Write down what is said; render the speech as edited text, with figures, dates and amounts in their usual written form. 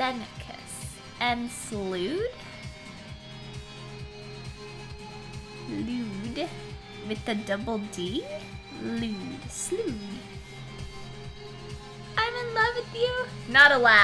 Senekus and Slude? Lude with the double D? Lude. Slude. I'm in love with you. Not allowed.